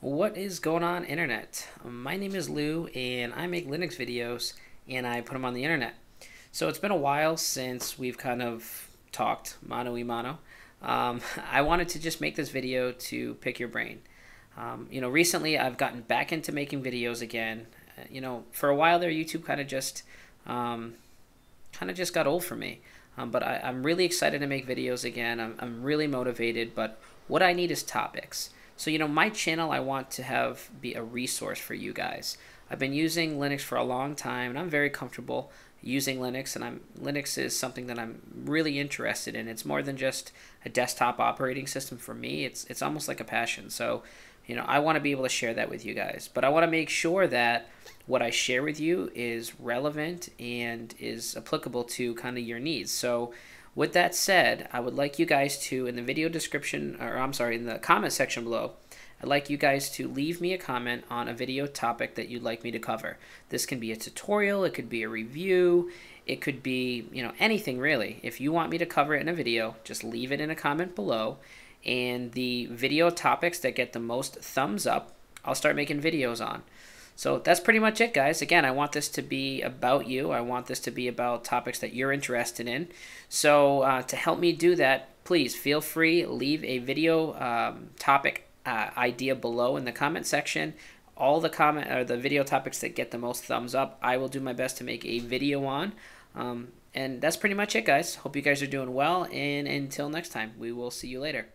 What is going on, internet? My name is Lou and I make Linux videos and I put them on the internet. So it's been a while since we've kind of talked mano y mano. I wanted to just make this video to pick your brain. You know, recently I've gotten back into making videos again. You know, for a while there YouTube kind of just got old for me. But I'm really excited to make videos again. I'm really motivated, but what I need is topics. So, you know, my channel, I want to have be a resource for you guys. I've been using Linux for a long time, and I'm very comfortable using Linux, and Linux is something that I'm really interested in. It's more than just a desktop operating system for me. It's almost like a passion. So, you know, I want to be able to share that with you guys. But I want to make sure that what I share with you is relevant and is applicable to kind of your needs. So, with that said, I would like you guys to, in the video description, or I'm sorry, in the comment section below, I'd like you guys to leave me a comment on a video topic that you'd like me to cover. This can be a tutorial, it could be a review, it could be, you know, anything really. If you want me to cover it in a video, just leave it in a comment below. And the video topics that get the most thumbs up, I'll start making videos on. So that's pretty much it, guys. Again, I want this to be about you. I want this to be about topics that you're interested in. So to help me do that, please feel free, leave a video topic idea below in the comment section. All the comment or the video topics that get the most thumbs up, I will do my best to make a video on. And that's pretty much it, guys. Hope you guys are doing well. And until next time, we will see you later.